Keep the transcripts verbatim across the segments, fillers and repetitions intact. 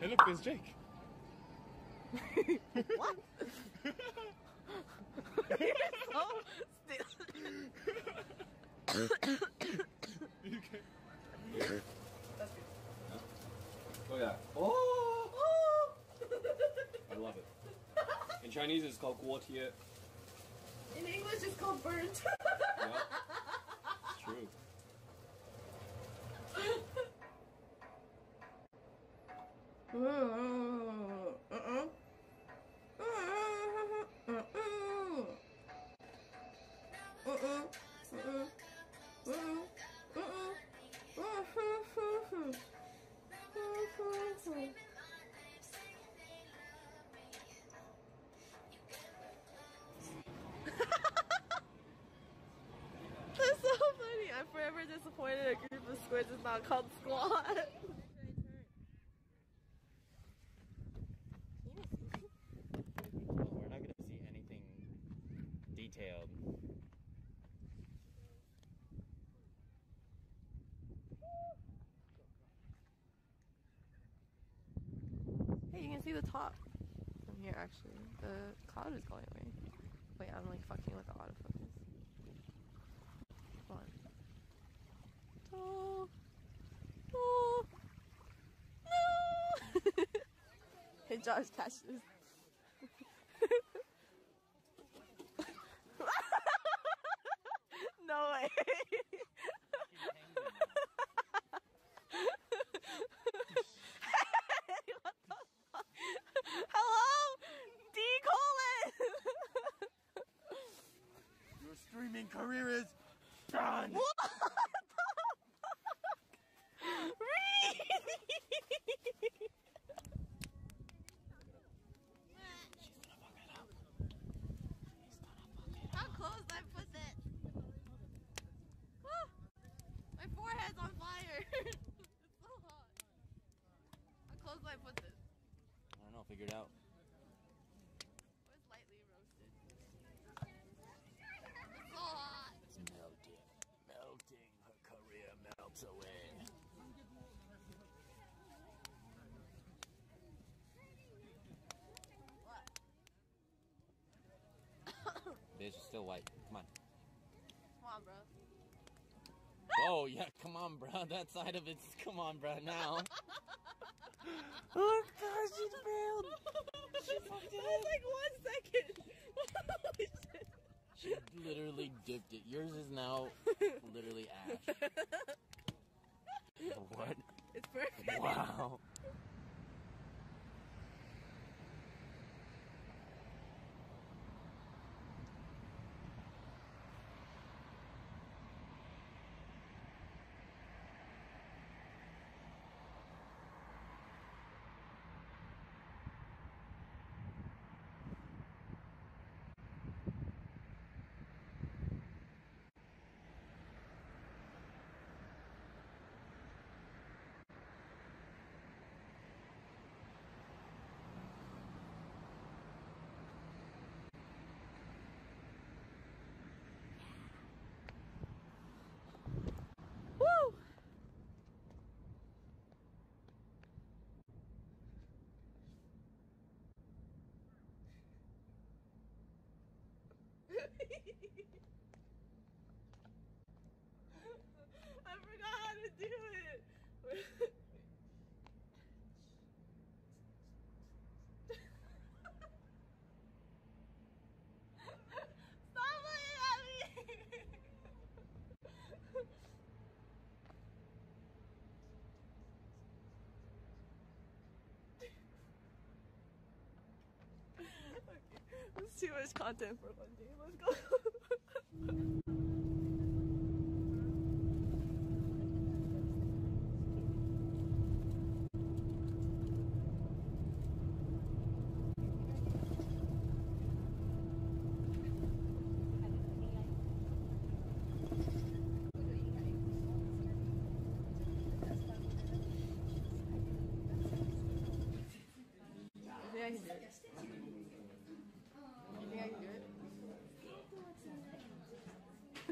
Hey, look, there's Jake. What? So still. You okay? That's good. Oh yeah. Oh! I love it. In Chinese it's called Guotie. In English it's called burnt. Yeah. It's true. Uh uh. That's so funny. I'm forever disappointed a group of squids is not called squad. Detailed. Hey, you can see the top from here actually. The cloud is going away. Wait, I'm like fucking with the autofocus. Come on. Oh. Oh. No! Hey, Josh, catch this. No way. Hey, what the fuck? Hello? D. Colon! Your streaming career is done! What the fuck? Reed! She's gonna fuck it up. She's gonna fuck it up. How close I put that? My forehead's on fire! It's so hot. How close do I put this? I don't know, figure it out. It was lightly roasted. It's so hot! It's melting. Melting. Her career melts away. What? This is still white. Come on. Come on, bro. Oh yeah, come on, bro. That side of it's come on, bro. Now. Oh gosh, she's failed. She fucked it up. Like one second. Holy shit. She literally dipped it. Yours is now literally ash. What? It's perfect. Wow. I forgot how to do it. Stop looking at me. Okay, that's too much content for one day. Let's go. I think I can do it. You think I can do it?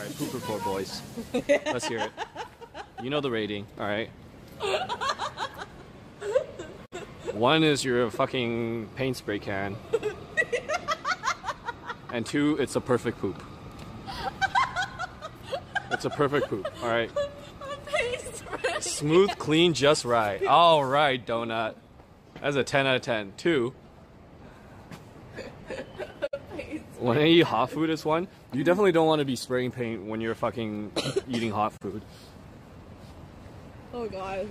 Alright, poop report, boys. Let's hear it. You know the rating, alright? One is you're a fucking paint spray can. And two, it's a perfect poop. It's a perfect poop, alright? Smooth, clean, just right. Alright, donut. That's a ten out of ten. Two. When I eat hot food, it's one. You definitely don't want to be spraying paint when you're fucking eating hot food. Oh god.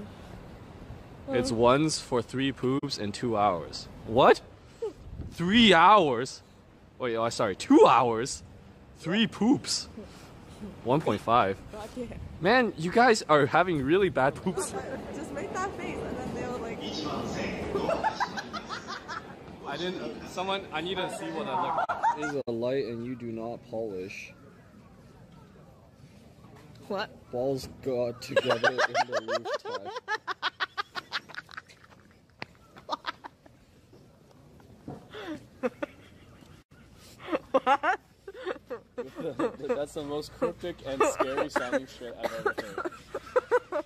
Oh. It's ones for three poops in two hours. What? Three hours? Wait, oh, sorry, two hours? Three poops? one point five. Man, you guys are having really bad poops. Just make that face and then they'll like... I didn't... Someone... I need to see what I look like. Is a light and you do not polish. What? Balls got together in the rooftop. What? What? That's the most cryptic and scary sounding shit I've ever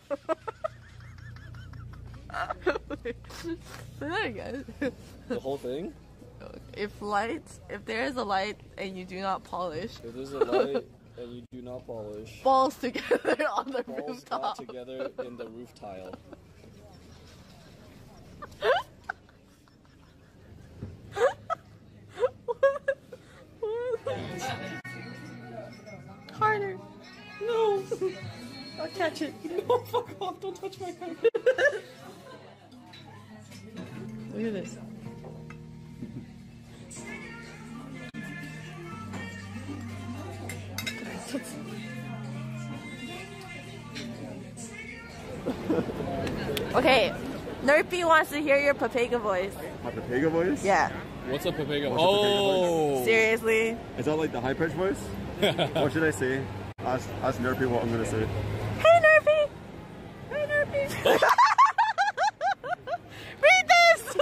heard. Say that again. The whole thing? If lights, if there is a light and you do not polish. If there's a light and you do not polish. Balls together on the balls rooftop. Balls together in the roof tile. What? What? Harder. No. I'll catch it. No, fuck off. Don't touch my car. Look at this. Okay, Nerpy wants to hear your Papega voice. My Papega voice? Yeah. What's a Papega voice? Oh! Seriously? Is that like the high pitch voice? What should I say? Ask, ask Nerpy what I'm gonna say. Hey Nerpy! Hey Nerpy! Read this!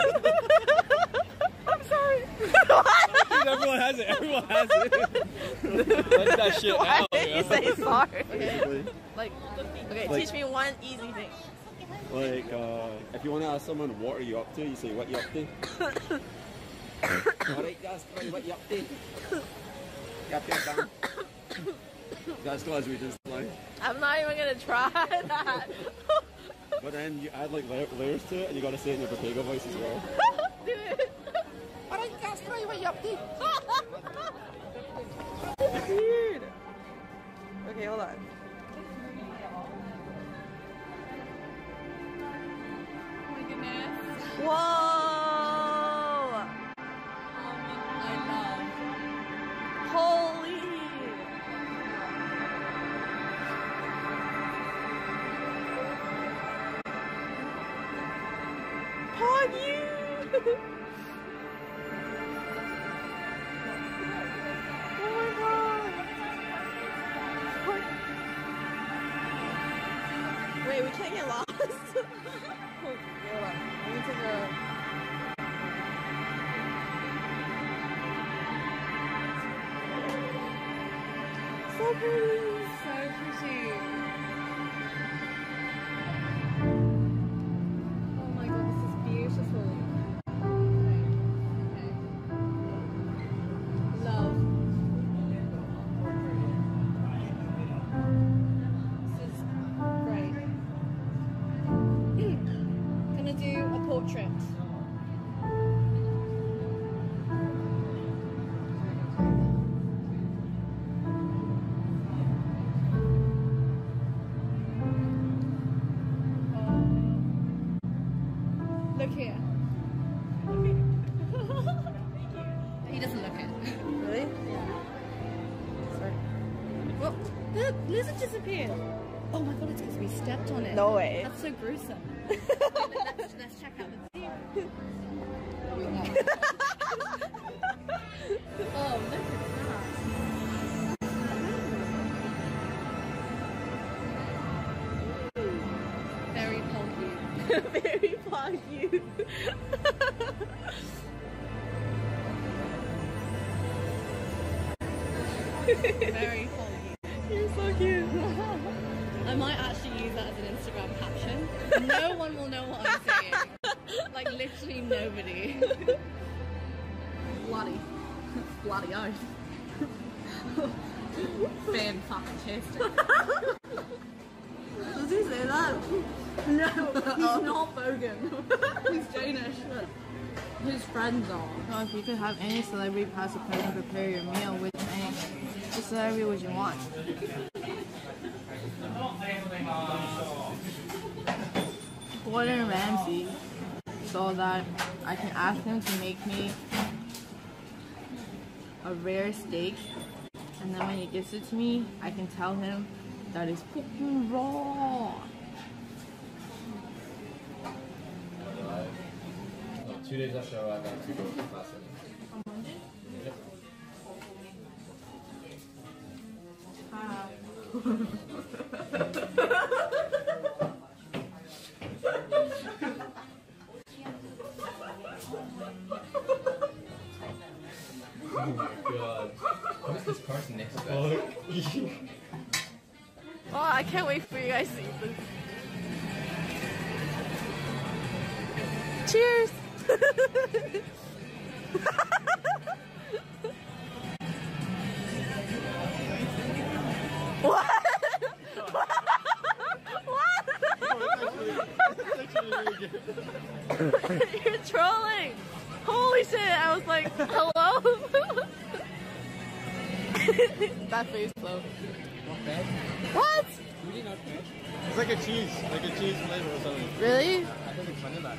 I'm sorry. What? Everyone has it, everyone has it. Let that shit Why out. Why did you say sorry? Okay. Like, okay, like, teach me one easy thing. Like, uh, if you want to ask someone what are you up to, you say what you up to. Alright guys, what you up to? You up to That's Glaswegian slang. I'm not even gonna try that. But then you add like layers to it and you gotta say it in your Papega voice as well. Do it. Alright guys, what you up to? Weird. Okay, hold on. Whoa! Holy! Pog you! Oh my god! Wait, we can't get lost. So pretty. So pretty. Oh my god, this is beautiful. Okay. Okay. Love. This is great. I'm gonna do a portrait. Very fun you. Very fun you. Instagram caption. No one will know what I'm saying. Like literally nobody. Bloody, bloody oath. Fan fucking chest. Does he say that? No, he's not Bogan. He's Danish. His friends are. So if you could have any celebrity pass a person prepare your meal, which any celebrity would you want? Gordon Ramsay, so that I can ask him to make me a rare steak, and then when he gives it to me, I can tell him that is fucking raw. Two days after I arrived, I had to go to class. On Monday? Yep. Wow. Oh my god. Who's this person next to us? Oh, I can't wait for you guys to eat this. Cheers! What? What? Oh, it's actually, it's actually really good. You're trolling! Holy shit! I was like, hello? That face blow. Not bad. What? Really not bad. It's like a cheese, like a cheese flavor or something. Really? I think it's vanilla.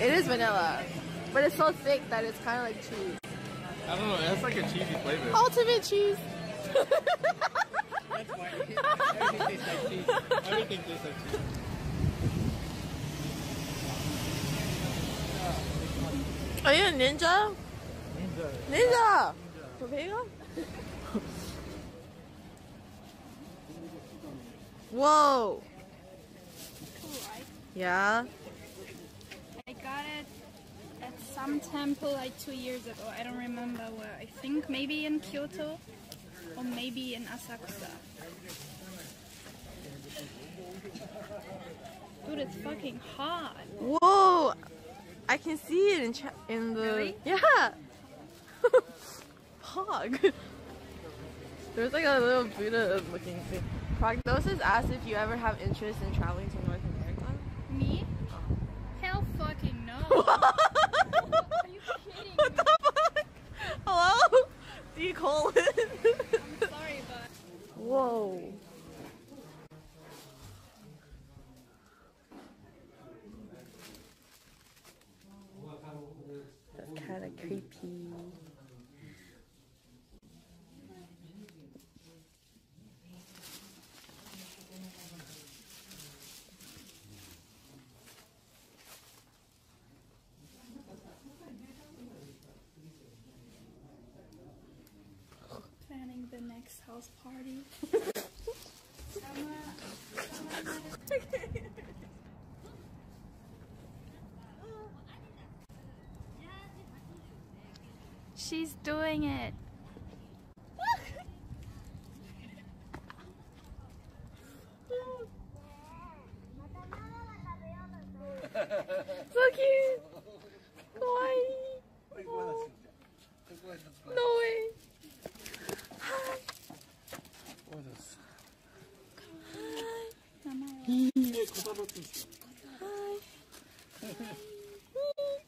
It is vanilla, but it's so thick that it's kind of like cheese. I don't know, it has like a cheesy flavor. Ultimate cheese! That's why everything tastes like cheese. Everything tastes like cheese. Are you a ninja? Ninja! Ninja! Ninja. Whoa! Cool, right? Yeah? I got it at some temple like two years ago. I don't remember where. I think maybe in Kyoto or maybe in Asakusa. Dude, it's fucking hot. Whoa! I can see it in cha in the really? Yeah. Pog. There's like a little Buddha looking thing. Prognosis asks if you ever have interest in traveling to North America. Me? Hell fucking no. Are you kidding me? What the fuck? Hello? D colon. I'm sorry, but. Whoa. That's kind of creepy. Planning the next house party. She's doing it. So cute. Oh. No way.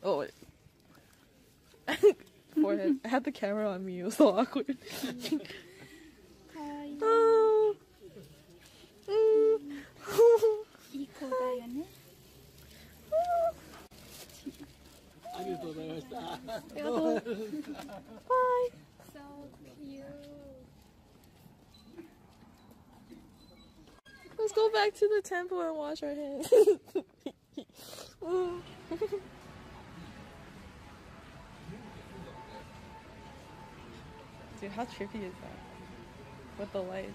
Oh wait. Forehead. I had the camera on me, it was so awkward. Oh. Bye. So cute. Let's go back to the temple and wash our hands. Oh. Dude, how trippy is that? With the lights.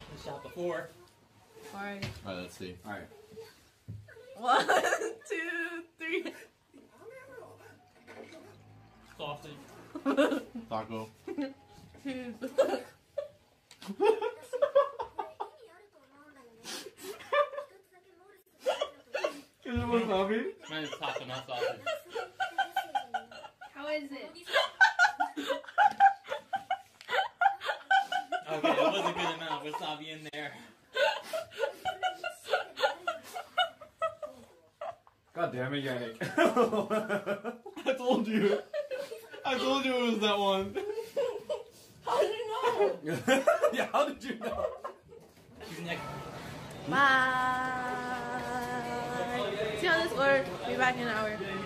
We shot before. Alright. Alright, let's see. Alright. One, two, three. Softy. Taco. Cheese. not even talking about sausage. How is it? Okay, it wasn't good enough. Wasabi in there. God damn it, Yannick. I told you. I told you it was that one. How did you know? Yeah, how did you know? She's next. Bye. See how this works. Be back in an hour.